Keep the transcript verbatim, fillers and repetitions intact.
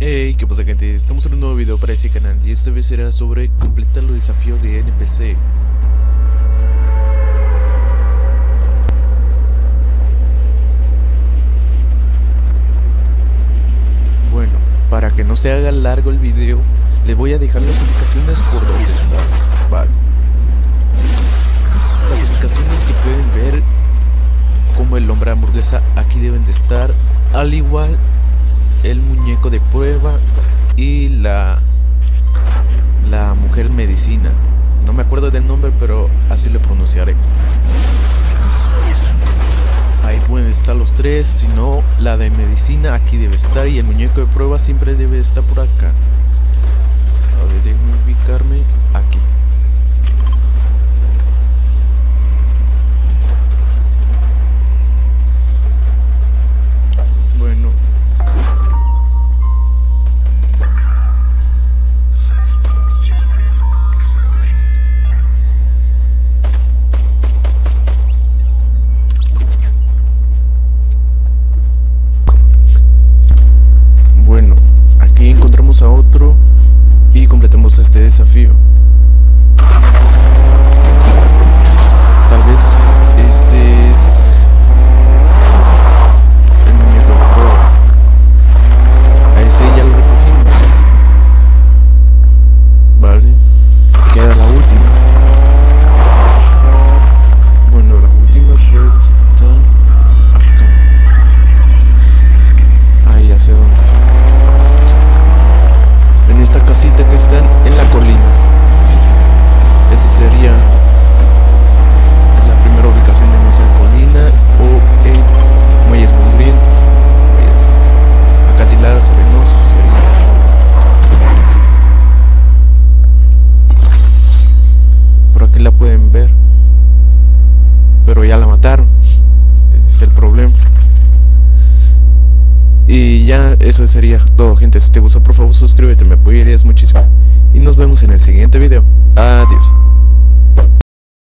Hey, ¿qué pasa, gente? Estamos en un nuevo video para este canal y esta vez será sobre completar los desafíos de N P C. Bueno, para que no se haga largo el video, les voy a dejar las ubicaciones por donde está. Vale. Las ubicaciones que pueden ver, como el hombre hamburguesa, aquí deben de estar, al igual el muñeco de prueba y la la mujer medicina. No me acuerdo del nombre, pero así lo pronunciaré. Ahí pueden estar los tres, si no, la de medicina aquí debe estar y el muñeco de prueba siempre debe estar por acá. A ver, déjenme ubicarme aquí. Bueno, a otro y completemos este desafío. Tal vez este es el muñeco de prueba. A ese ya lo recogimos. Vale, queda la última. Bueno, la última puede estar acá. Ahí hacia dónde. Esta casita que está en la colina, ese sería la primera ubicación, en esa colina o en Muelles Mundrientos, acantilados arenosos sería. Por aquí la pueden ver, pero ya la mataron, ese es el problema. Y ya eso sería todo, gente. Si te gustó, por favor suscríbete, me apoyarías muchísimo. Y nos vemos en el siguiente video. Adiós.